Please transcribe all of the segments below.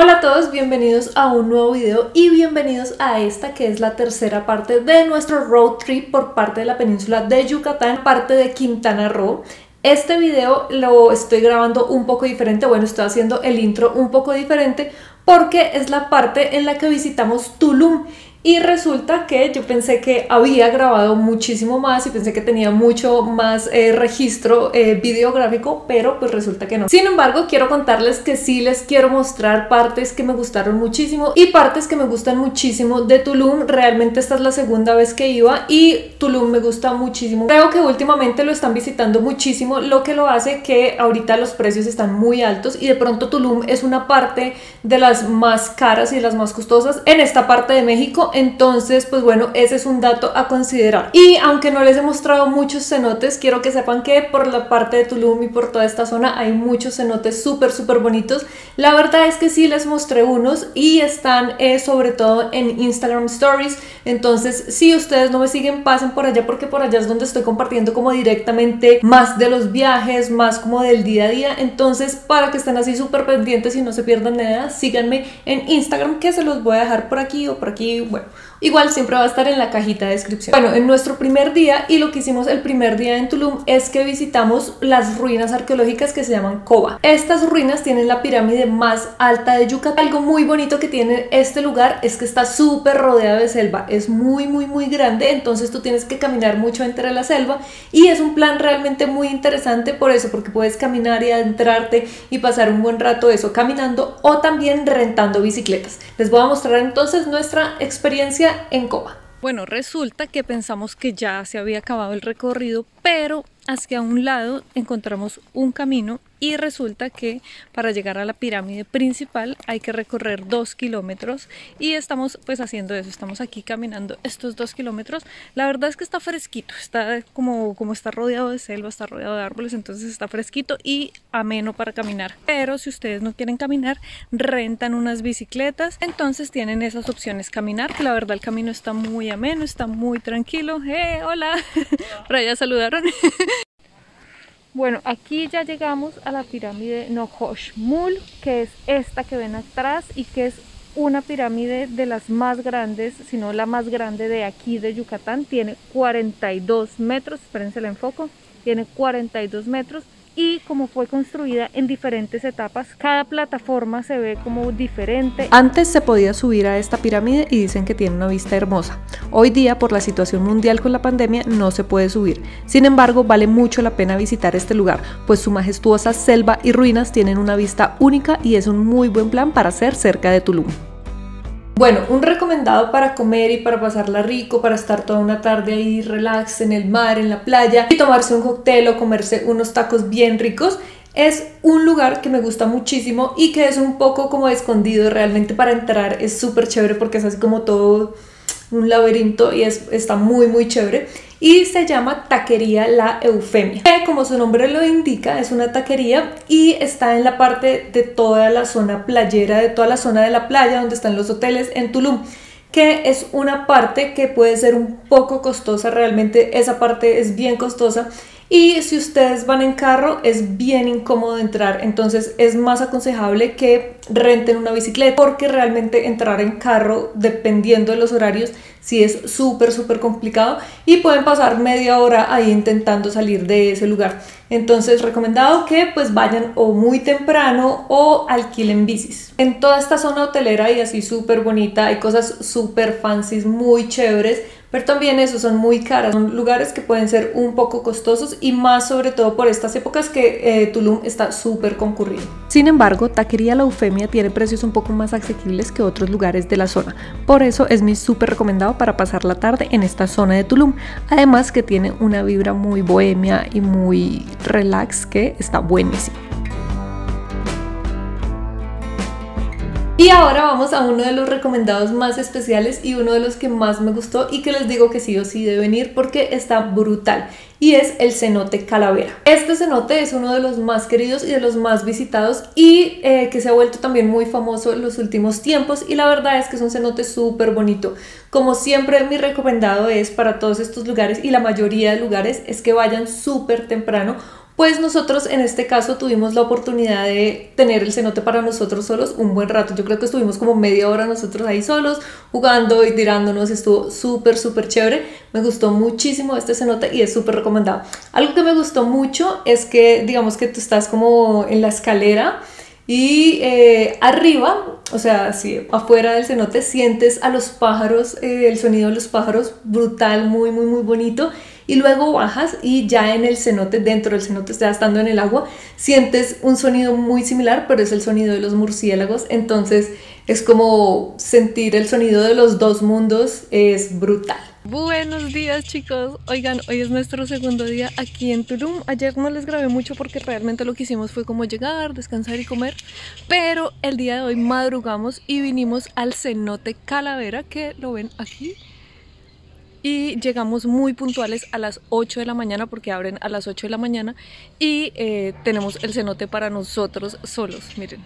Hola a todos, bienvenidos a un nuevo video y bienvenidos a esta que es la tercera parte de nuestro road trip por parte de la península de Yucatán, parte de Quintana Roo. Este video lo estoy grabando un poco diferente, bueno, estoy haciendo el intro un poco diferente porque es la parte en la que visitamos Tulum. Y resulta que yo pensé que había grabado muchísimo más y pensé que tenía mucho más registro videográfico, pero pues resulta que no. Sin embargo, quiero contarles que sí les quiero mostrar partes que me gustaron muchísimo y partes que me gustan muchísimo de Tulum. Realmente esta es la segunda vez que iba y Tulum me gusta muchísimo. Creo que últimamente lo están visitando muchísimo, lo que lo hace que ahorita los precios están muy altos y de pronto Tulum es una parte de las más caras y de las más costosas en esta parte de México. Entonces, pues bueno, ese es un dato a considerar. Y aunque no les he mostrado muchos cenotes, quiero que sepan que por la parte de Tulum y por toda esta zona hay muchos cenotes súper bonitos. La verdad es que sí les mostré unos y están sobre todo en Instagram Stories. Entonces, si ustedes no me siguen, pasen por allá porque por allá es donde estoy compartiendo como directamente más de los viajes, más como del día a día. Entonces, para que estén así súper pendientes y no se pierdan nada, síganme en Instagram que se los voy a dejar por aquí o por aquí. Bueno, igual siempre va a estar en la cajita de descripción. Bueno, en nuestro primer día, y lo que hicimos el primer día en Tulum es que visitamos las ruinas arqueológicas que se llaman Cobá. Estas ruinas tienen la pirámide más alta de Yucatán. Algo muy bonito que tiene este lugar es que está súper rodeado de selva. Es muy grande, entonces tú tienes que caminar mucho entre la selva y es un plan realmente muy interesante por eso, porque puedes caminar y adentrarte y pasar un buen rato eso caminando o también rentando bicicletas. Les voy a mostrar entonces nuestra experiencia en Cobá. Bueno, resulta que pensamos que ya se había acabado el recorrido, pero hacia un lado encontramos un camino y resulta que para llegar a la pirámide principal hay que recorrer 2 kilómetros y estamos pues haciendo eso, estamos aquí caminando estos 2 kilómetros. La verdad es que está fresquito, está como está rodeado de selva, está rodeado de árboles, entonces está fresquito y ameno para caminar. Pero si ustedes no quieren caminar, rentan unas bicicletas, entonces tienen esas opciones, caminar, que la verdad el camino está muy ameno, está muy tranquilo. ¡Hey, hola! Por allá saludaron. Bueno, aquí ya llegamos a la pirámide Nohoch Mul, que es esta que ven atrás y que es una pirámide de las más grandes, si no la más grande de aquí de Yucatán. Tiene 42 metros, espérense el enfoco, tiene 42 metros y como fue construida en diferentes etapas, cada plataforma se ve como diferente. Antes se podía subir a esta pirámide y dicen que tiene una vista hermosa. Hoy día, por la situación mundial con la pandemia, no se puede subir. Sin embargo, vale mucho la pena visitar este lugar, pues su majestuosa selva y ruinas tienen una vista única y es un muy buen plan para hacer cerca de Tulum. Bueno, un recomendado para comer y para pasarla rico, para estar toda una tarde ahí relax en el mar, en la playa y tomarse un cóctel o comerse unos tacos bien ricos. Es un lugar que me gusta muchísimo y que es un poco como escondido, realmente para entrar es súper chévere porque es así como todo un laberinto y está muy chévere. Y se llama Taquería La Eufemia, que como su nombre lo indica es una taquería y está en la parte de toda la zona playera, de toda la zona de la playa donde están los hoteles en Tulum, que es una parte que puede ser un poco costosa, realmente esa parte es bien costosa y si ustedes van en carro es bien incómodo entrar, entonces es más aconsejable que renten una bicicleta porque realmente entrar en carro dependiendo de los horarios sí es súper complicado y pueden pasar media hora ahí intentando salir de ese lugar. Entonces recomendado que pues vayan o muy temprano o alquilen bicis. En toda esta zona hotelera y así súper bonita hay cosas súper fancies, muy chéveres, pero también esos son muy caras, son lugares que pueden ser un poco costosos y más sobre todo por estas épocas que Tulum está súper concurrido. Sin embargo, Taquería La Eufemia tiene precios un poco más asequibles que otros lugares de la zona, por eso es mi súper recomendado para pasar la tarde en esta zona de Tulum, además que tiene una vibra muy bohemia y muy relax que está buenísimo. Y ahora vamos a uno de los recomendados más especiales y uno de los que más me gustó y que les digo que sí o sí deben ir porque está brutal, y es el cenote Calavera. Este cenote es uno de los más queridos y de los más visitados y que se ha vuelto también muy famoso en los últimos tiempos y la verdad es que es un cenote súper bonito. Como siempre mi recomendado es para todos estos lugares y la mayoría de lugares es que vayan súper temprano pues nosotros en este caso tuvimos la oportunidad de tener el cenote para nosotros solos un buen rato. Yo creo que estuvimos como media hora nosotros ahí solos, jugando y tirándonos. Estuvo súper chévere. Me gustó muchísimo este cenote y es súper recomendado. Algo que me gustó mucho es que, digamos que tú estás como en la escalera y arriba, o sea, sí, afuera del cenote, sientes a los pájaros, el sonido de los pájaros, brutal, muy bonito. Y luego bajas y ya en el cenote, dentro del cenote, ya estando en el agua, sientes un sonido muy similar, pero es el sonido de los murciélagos. Entonces es como sentir el sonido de los dos mundos, es brutal. Buenos días, chicos. Oigan, hoy es nuestro segundo día aquí en Tulum. Ayer no les grabé mucho porque realmente lo que hicimos fue como llegar, descansar y comer. Pero el día de hoy madrugamos y vinimos al cenote Calavera, que lo ven aquí. Y llegamos muy puntuales a las 8 de la mañana porque abren a las 8 de la mañana. Y tenemos el cenote para nosotros solos, miren.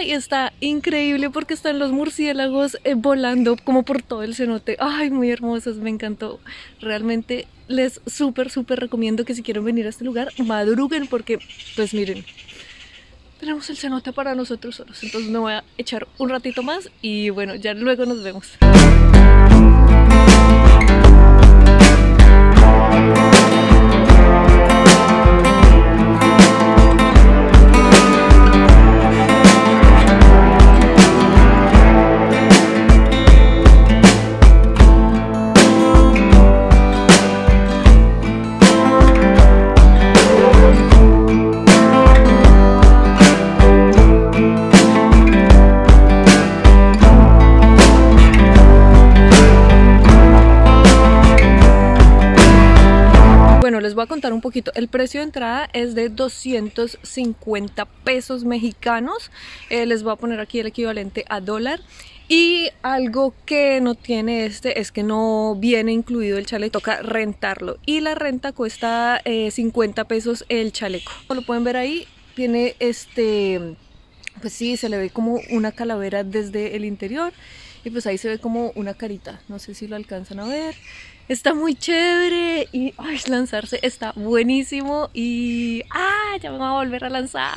Ay, está increíble porque están los murciélagos volando como por todo el cenote. Ay, muy hermosos, me encantó. Realmente les súper recomiendo que si quieren venir a este lugar, madruguen porque, pues miren, tenemos el cenote para nosotros solos. Entonces me voy a echar un ratito más y bueno, ya luego nos vemos. Voy a contar un poquito. El precio de entrada es de 250 pesos mexicanos, les voy a poner aquí el equivalente a dólar. Y algo que no tiene este es que no viene incluido el chaleco, toca rentarlo y la renta cuesta 50 pesos el chaleco. Como lo pueden ver ahí, tiene este, pues sí, se le ve como una calavera desde el interior y pues ahí se ve como una carita, no sé si lo alcanzan a ver. Está muy chévere y ay, lanzarse está buenísimo y ya me voy a volver a lanzar.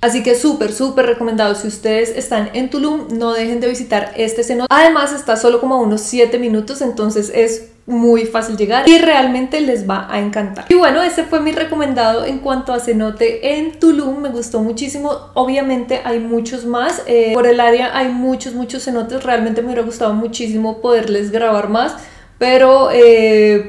Así que súper recomendado. Si ustedes están en Tulum, no dejen de visitar este cenote. Además está solo como a unos 7 minutos, entonces es muy fácil llegar y realmente les va a encantar. Y bueno, ese fue mi recomendado en cuanto a cenote en Tulum. Me gustó muchísimo. Obviamente hay muchos más, por el área hay muchos cenotes. Realmente me hubiera gustado muchísimo poderles grabar más. Pero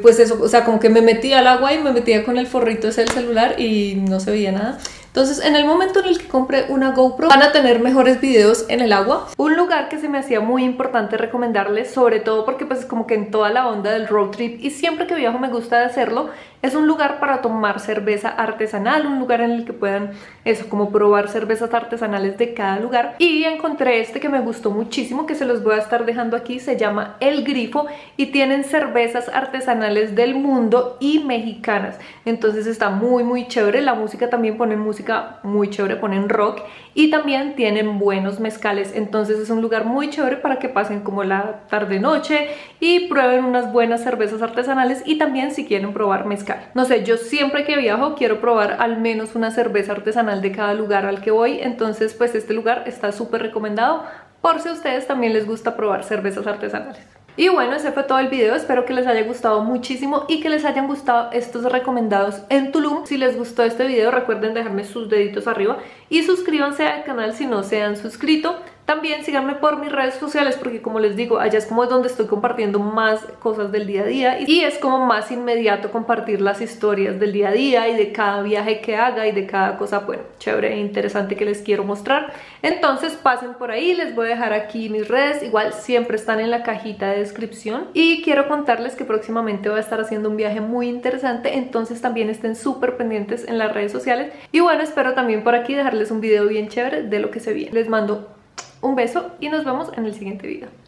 pues eso, o sea, como que me metía al agua y me metía con el forrito ese del celular y no se veía nada. Entonces en el momento en el que compré una GoPro van a tener mejores videos en el agua. Un lugar que se me hacía muy importante recomendarles, sobre todo porque pues es como que en toda la onda del road trip y siempre que viajo me gusta de hacerlo, es un lugar para tomar cerveza artesanal, un lugar en el que puedan eso, como probar cervezas artesanales de cada lugar. Y encontré este que me gustó muchísimo, que se los voy a estar dejando aquí, se llama El Grifo y tienen cervezas artesanales del mundo y mexicanas. Entonces está muy chévere, la música también ponen música muy chévere, ponen rock y también tienen buenos mezcales. Entonces es un lugar muy chévere para que pasen como la tarde noche y prueben unas buenas cervezas artesanales y también si quieren probar mezcal. No sé, yo siempre que viajo quiero probar al menos una cerveza artesanal de cada lugar al que voy, entonces pues este lugar está súper recomendado por si a ustedes también les gusta probar cervezas artesanales. Y bueno, ese fue todo el video, espero que les haya gustado muchísimo y que les hayan gustado estos recomendados en Tulum. Si les gustó este video recuerden dejarme sus deditos arriba y suscríbanse al canal si no se han suscrito. También síganme por mis redes sociales porque como les digo, allá es como donde estoy compartiendo más cosas del día a día y es como más inmediato compartir las historias del día a día y de cada viaje que haga y de cada cosa, bueno, chévere e interesante que les quiero mostrar. Entonces pasen por ahí, les voy a dejar aquí mis redes, igual siempre están en la cajita de descripción y quiero contarles que próximamente voy a estar haciendo un viaje muy interesante, entonces también estén súper pendientes en las redes sociales y bueno, espero también por aquí dejarles un video bien chévere de lo que se viene. Les mando un beso y nos vemos en el siguiente video.